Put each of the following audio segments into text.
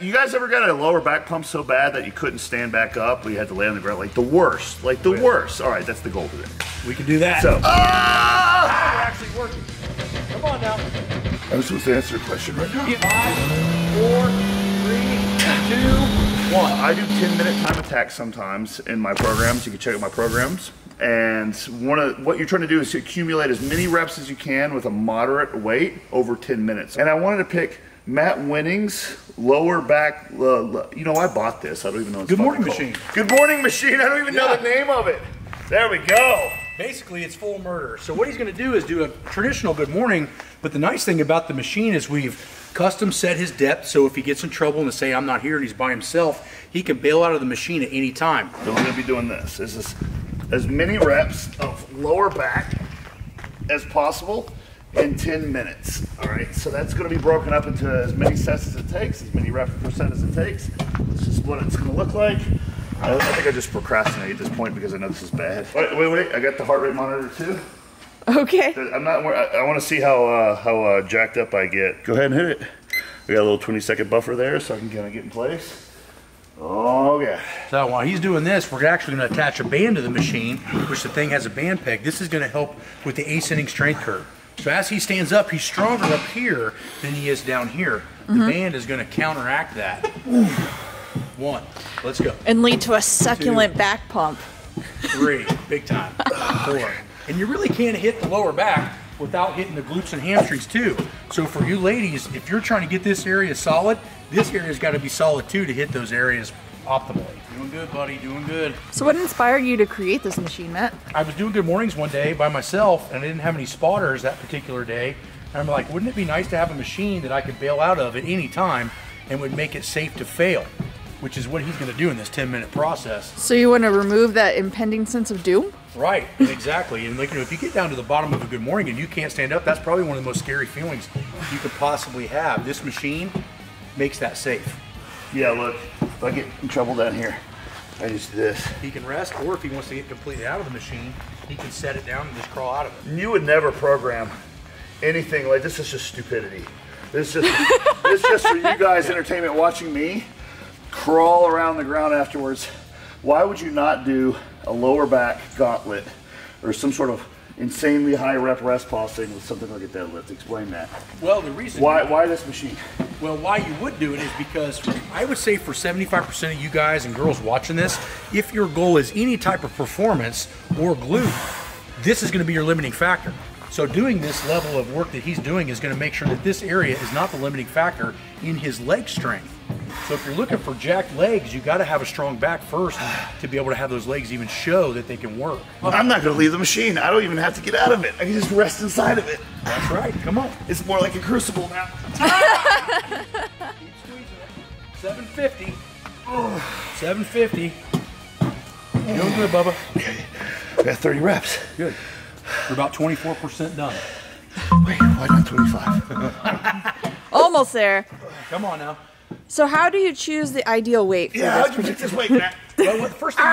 You guys ever got a lower back pump so bad that you couldn't stand back up? We had to lay on the ground, like the worst, like the worst. All right, that's the goal today. We can do that. So, we're actually working. Come on now. I was supposed to answer a question right now. 5, 4, 3, 2, 1. I do 10-minute time attacks sometimes in my programs. You can check out my programs. And what you're trying to do is to accumulate as many reps as you can with a moderate weight over 10 minutes. And I wanted to pick Matt Wenning's lower back, you know, I bought this. I don't even know. Good Morning Machine. Good Morning Machine. I don't even know the name of it. There we go. Basically, it's full murder. So what he's going to do is do a traditional Good Morning, but the nice thing about the machine is we've custom set his depth, so if he gets in trouble and say, I'm not here, and he's by himself, he can bail out of the machine at any time. So we're going to be doing this. This is as many reps of lower back as possible in 10 minutes. All right, so that's going to be broken up into as many sets as it takes, as many reps as it takes. This is what it's going to look like. I think I just procrastinate at this point because I know this is bad. Wait, I got the heart rate monitor too. Okay. I want to see how jacked up I get. Go ahead and hit it. We got a little 20-second buffer there so I can kind of get in place. Oh yeah. So while he's doing this, we're actually going to attach a band to the machine, which the thing has a band peg. This is going to help with the ascending strength curve. So as he stands up, he's stronger up here than he is down here. The band is going to counteract that. One, let's go. And lead to a succulent 2, back pump. 3, big time. 4. And you really can't hit the lower back without hitting the glutes and hamstrings too. So for you ladies, if you're trying to get this area solid, this area's got to be solid too to hit those areas optimally. Doing good, buddy, doing good. So what inspired you to create this machine, Matt? I was doing Good Mornings one day by myself, and I didn't have any spotters that particular day. And I'm like, wouldn't it be nice to have a machine that I could bail out of at any time and would make it safe to fail, which is what he's going to do in this 10-minute process. So you want to remove that impending sense of doom? Right, exactly. And like, you know, if you get down to the bottom of a Good Morning and you can't stand up, that's probably one of the most scary feelings you could possibly have. This machine makes that safe. Yeah, look, if I get in trouble down here, I just do this. He can rest, or if he wants to get completely out of the machine, he can set it down and just crawl out of it. You would never program anything like this. Is just stupidity. This is just, this is just for you guys' entertainment, watching me crawl around the ground afterwards. Why would you not do a lower back gauntlet or some sort of insanely high rep rest pause thing with something like a deadlift? Explain that. Well, the reason why this machine? Well, why you would do it is because I would say for 75% of you guys and girls watching this, if your goal is any type of performance or glute, this is going to be your limiting factor. So doing this level of work that he's doing is going to make sure that this area is not the limiting factor in his leg strength. So if you're looking for jacked legs, you got to have a strong back first to be able to have those legs even show that they can work. I'm not going to leave the machine. I don't even have to get out of it. I can just rest inside of it. That's right. Come on. It's more like a crucible now. 750. Oh. 750. Doing good, Bubba. We got 30 reps. Good. We're about 24% done. Wait, why not 25? Almost there. Come on now. So how do you choose the ideal weight for this? How do you pick this weight, Matt? Well, the first thing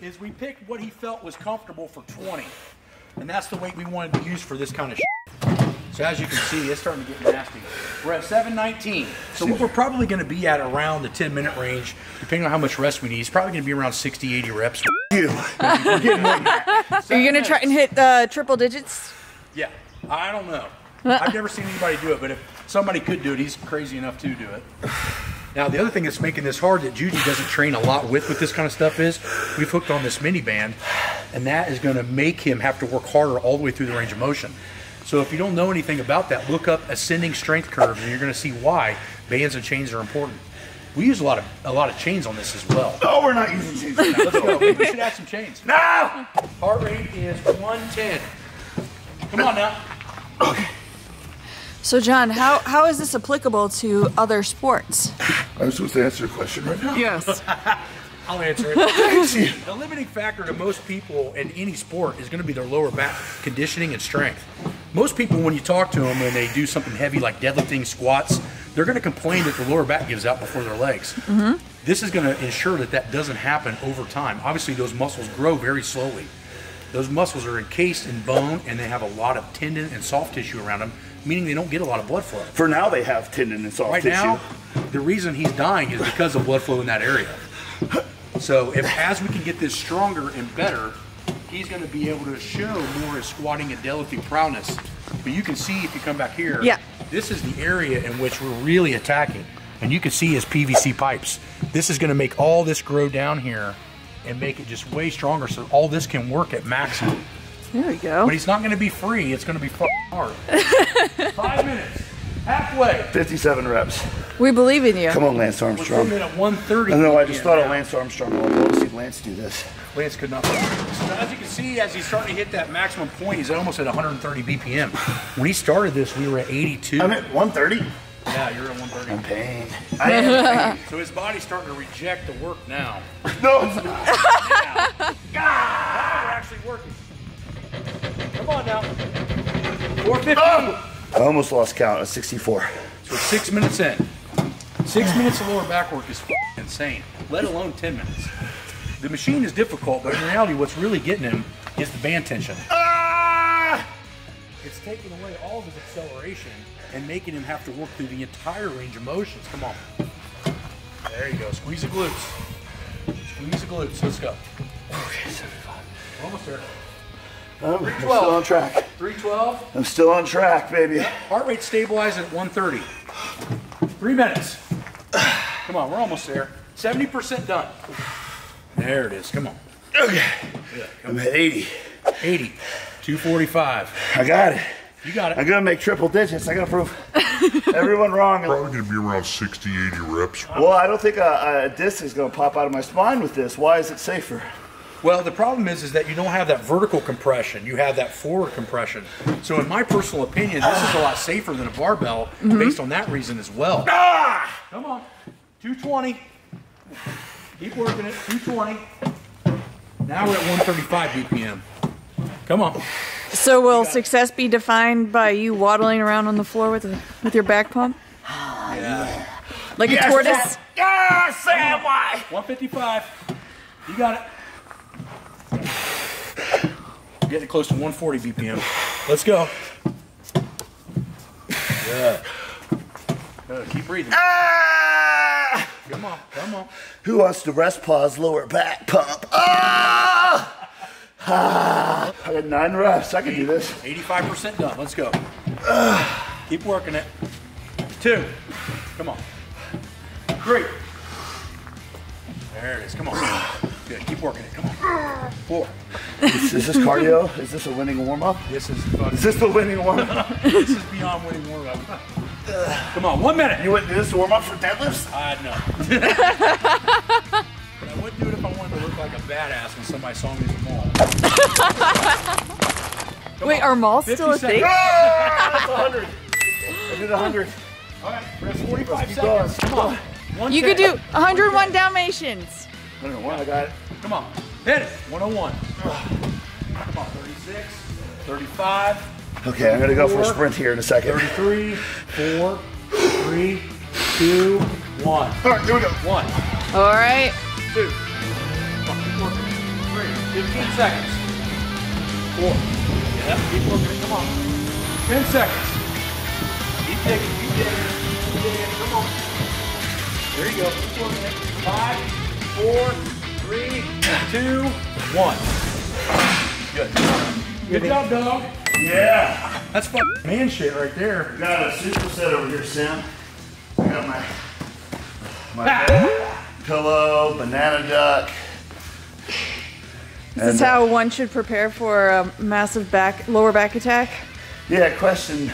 we did is we picked what he felt was comfortable for 20. And that's the weight we wanted to use for this kind of shit. So as you can see, it's starting to get nasty. We're at 719. So what we're probably going to be at around the 10-minute range, depending on how much rest we need, it's probably going to be around 60, 80 reps. You. Are you going to try and hit triple digits? Yeah. I don't know. I've never seen anybody do it, but if somebody could do it, he's crazy enough to do it. Now, the other thing that's making this hard that Juju doesn't train a lot with this kind of stuff is we've hooked on this mini band, and that is going to make him have to work harder all the way through the range of motion. So if you don't know anything about that, look up ascending strength curves, and you're going to see why bands and chains are important. We use a lot of chains on this as well. No, we're not using chains. Now, let's go. We should add some chains. No! Heart rate is 110. Come on now. Okay. So John, how is this applicable to other sports? I was supposed to answer a question right now. Yes. I'll answer it. Thank you. The limiting factor to most people in any sport is going to be their lower back conditioning and strength. Most people, when you talk to them and they do something heavy like deadlifting, squats, they're going to complain that the lower back gives out before their legs. This is going to ensure that that doesn't happen over time. Obviously, those muscles grow very slowly. Those muscles are encased in bone, and they have a lot of tendon and soft tissue around them meaning they don't get a lot of blood flow. For now, they have tendon and soft tissue. Right now, the reason he's dying is because of blood flow in that area. So if as we can get this stronger and better, he's going to be able to show more his squatting and deadlifting prowess. But you can see if you come back here, this is the area in which we're really attacking. And you can see his PVC pipes. This is going to make all this grow down here and make it just way stronger so all this can work at maximum. There we go. But he's not going to be free. It's going to be hard. 5 minutes. Halfway. 57 reps. We believe in you. Come on, Lance Armstrong. We're at 130. I know, I just thought of Lance Armstrong. I want to see Lance do this. Lance could not. So as you can see, as he's starting to hit that maximum point, he's almost at 130 BPM. When he started this, we were at 82. I'm at 130? Yeah, you're at 130. I'm pain. I am pain. So his body's starting to reject the work now. No, it's not. Now. God, now we're actually working. Come on now. 450. Oh! I almost lost count at 64. So 6 minutes in. 6 minutes of lower back work is insane, let alone 10 minutes. The machine is difficult, but in reality, what's really getting him is the band tension. Ah! It's taking away all of his acceleration and making him have to work through the entire range of motions. Come on. There you go. Squeeze the glutes. Squeeze the glutes. Let's go. Okay, 75. We're almost there. I'm still on track. 312. I'm still on track, baby. Yep. Heart rate stabilized at 130. 3 minutes. Come on, we're almost there. 70% done. There it is. Come on. Okay. Yeah, I'm at 80. 80. 245. I got it. You got it. I'm going to make triple digits. I got to prove everyone wrong. Probably going to be around 60, 80 reps. Well, I don't think a disc is going to pop out of my spine with this. Why is it safer? Well, the problem is that you don't have that vertical compression. You have that forward compression. So in my personal opinion, this is a lot safer than a barbell based on that reason as well. Ah! Come on. 220. Keep working it. 220. Now we're at 135 BPM. Come on. So will success be defined by you waddling around on the floor with your back pump? Yeah. Like a tortoise? Yes, Sam, why? 155. You got it. We're getting close to 140 BPM. Let's go. Yeah. Keep breathing. Ah! Come on, come on. Who wants to rest pause lower back pump? Ah! Ah! I had 9 reps. I can do this. 85% done. Let's go. Keep working it. 2. Come on. 3. There it is. Come on. Good. Keep working it. Come on. 4. Is this cardio? Is this a winning warm-up? This is fun. Is this the winning warm-up? This is beyond winning warm-up. Come on, 1 minute. You wouldn't do this warm-up for deadlifts? No. But I would do it if I wanted to look like a badass when somebody saw me at the mall. Wait, are malls still a thing? That's 100. I did 100. All right, that's 45 seconds. Come on. 110. You could do 101 Dalmatians. 101, I got it. Come on, hit it. 101. Come on, 36, 35. Okay, I'm gonna go for a sprint here in a second. 33, 4, 3, 2, 1. All right, here we go. 1. All right. 2. 3. 15 seconds. 4. Yeah, keep working. Come on. 10 seconds. Keep digging, keep digging, keep digging. Come on. There you go. Keep working it. 5, 4, 3, 2, 1. Good. Good job, dog. Yeah. That's fucking man shit right there. Got a superset over here, Sam. I got my pillow, banana duck. Is this how one should prepare for a massive lower back attack? Yeah. Question,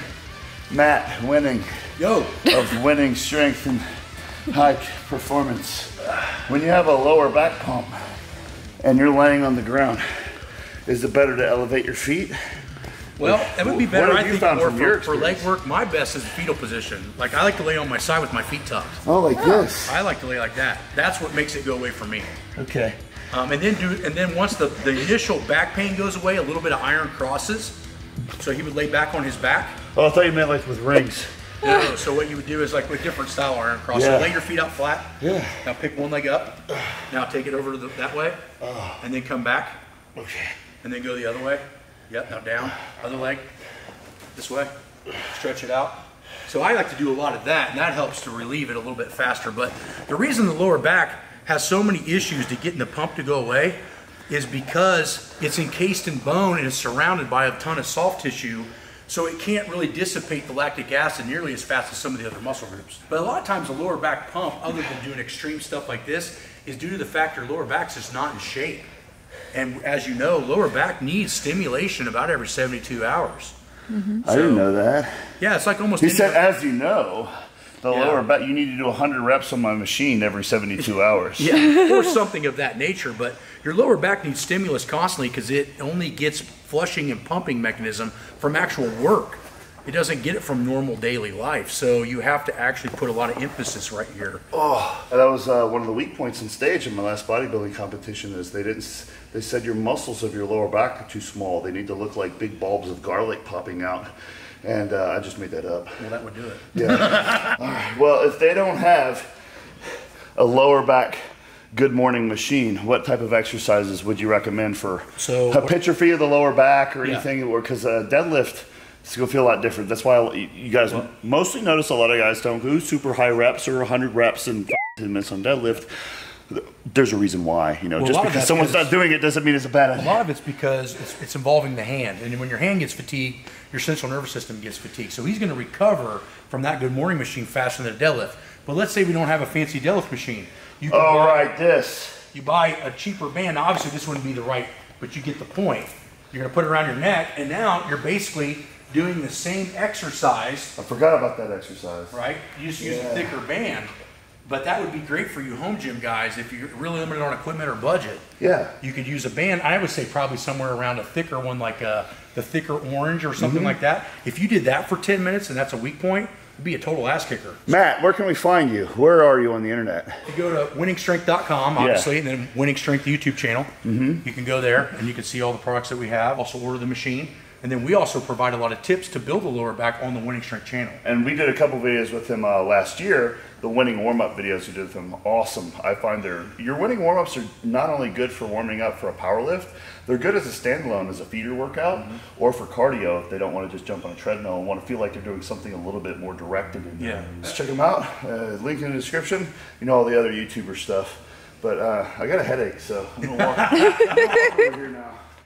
Matt Wenning. Yo. Of Wenning Strength and High Performance. When you have a lower back pump and you're laying on the ground, is it better to elevate your feet? Well, it would be better, I think, more for leg work. My best is the fetal position. Like, I like to lay on my side with my feet tucked. Oh, like this? I like to lay like that. That's what makes it go away for me. Okay. And then once the initial back pain goes away, a little bit of iron crosses. So he would lay back on his back. Oh, I thought you meant like with rings. No, so what you would do is like with different style iron cross. So lay your feet out flat. Yeah. Now pick one leg up. Now take it over to that way. And then come back. Okay. And then go the other way. Yep. Now down. Other leg. This way. stretch it out. So I like to do a lot of that, and that helps to relieve it a little bit faster. But the reason the lower back has so many issues to getting the pump to go away is because it's encased in bone and is surrounded by a ton of soft tissue, so it can't really dissipate the lactic acid nearly as fast as some of the other muscle groups. But a lot of times the lower back pump, other than doing extreme stuff like this, is due to the fact your lower back's just not in shape. And as you know, lower back needs stimulation about every 72 hours. Mm-hmm. So, I didn't know that. Yeah, it's like almost... He said, as you know, the lower back, you need to do 100 reps on my machine every 72 hours. Yeah, or something of that nature. But your lower back needs stimulus constantly because it only gets flushing and pumping mechanism from actual work. It doesn't get it from normal daily life. So you have to actually put a lot of emphasis right here. Oh, that was one of the weak points in stage in my last bodybuilding competition is they said your muscles of your lower back are too small. They need to look like big bulbs of garlic popping out. And I just made that up. Well, that would do it. Yeah. All right. Well, if they don't have a lower back good morning machine, what type of exercises would you recommend for hypertrophy of the lower back or anything? Or because deadlift is going to feel a lot different. That's why you guys mostly notice a lot of guys don't do super high reps or 100 reps and 10 minutes on deadlift. There's a reason why, you know, just because someone's not doing it doesn't mean it's a bad idea. A lot of it's because it's involving the hand. And when your hand gets fatigued, your central nervous system gets fatigued. So he's going to recover from that good morning machine faster than a deadlift. But let's say we don't have a fancy deadlift machine. You can You buy a cheaper band. Now, obviously, this wouldn't be the right, but you get the point. You're going to put it around your neck, and now you're basically doing the same exercise. I forgot about that exercise. Right? You just use a thicker band. But that would be great for you home gym guys if you're really limited on equipment or budget. Yeah. You could use a band. I would say probably somewhere around a thicker one, like the thicker orange or something like that. If you did that for 10 minutes and that's a weak point, it'd be a total ass kicker. Matt, where can we find you? Where are you on the internet? You go to winningstrength.com, obviously, and then Wenning Strength YouTube channel. You can go there and you can see all the products that we have. Also order the machine. And then we also provide a lot of tips to build the lower back on the Wenning Strength channel. And we did a couple videos with him last year, the Wenning warm-up videos we did with him, awesome. I find your Wenning warm-ups are not only good for warming up for a power lift, they're good as a standalone, as a feeder workout, or for cardio if they don't want to just jump on a treadmill and want to feel like they're doing something a little bit more directed in there. Let's check them out, link in the description, you know all the other YouTuber stuff. But I got a headache, so I'm going to walk over here now.